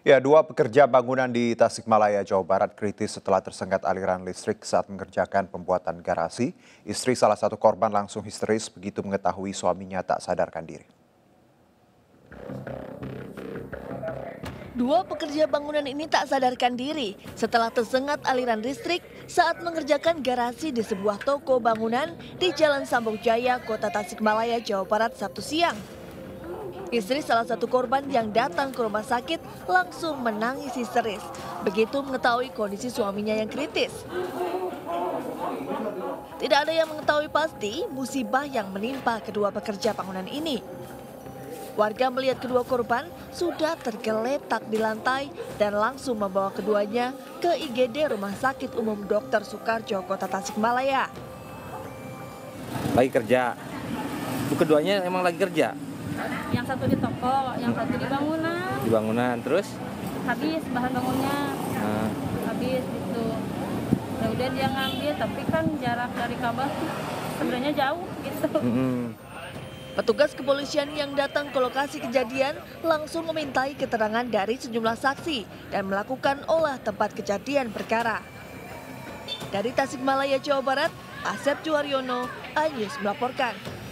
Ya, dua pekerja bangunan di Tasikmalaya, Jawa Barat kritis setelah tersengat aliran listrik saat mengerjakan pembuatan garasi. Istri salah satu korban langsung histeris begitu mengetahui suaminya tak sadarkan diri. Dua pekerja bangunan ini tak sadarkan diri setelah tersengat aliran listrik saat mengerjakan garasi di sebuah toko bangunan di Jalan Sambongjaya, Kota Tasikmalaya, Jawa Barat, Sabtu siang. Istri salah satu korban yang datang ke rumah sakit langsung menangis histeris begitu mengetahui kondisi suaminya yang kritis. Tidak ada yang mengetahui pasti musibah yang menimpa kedua pekerja bangunan ini. Warga melihat kedua korban sudah tergeletak di lantai dan langsung membawa keduanya ke IGD Rumah Sakit Umum Dr. Soekarjo, Kota Tasikmalaya. Lagi kerja, keduanya emang lagi kerja. Yang satu di toko, yang satu di bangunan. Di bangunan, terus? Habis bahan bangunnya, habis gitu. Ya udah dia ngambil, tapi kan jarak dari kabel sebenarnya jauh gitu. Petugas kepolisian yang datang ke lokasi kejadian langsung memintai keterangan dari sejumlah saksi dan melakukan olah tempat kejadian perkara. Dari Tasikmalaya, Jawa Barat, Asep Juwaryono, iNews melaporkan.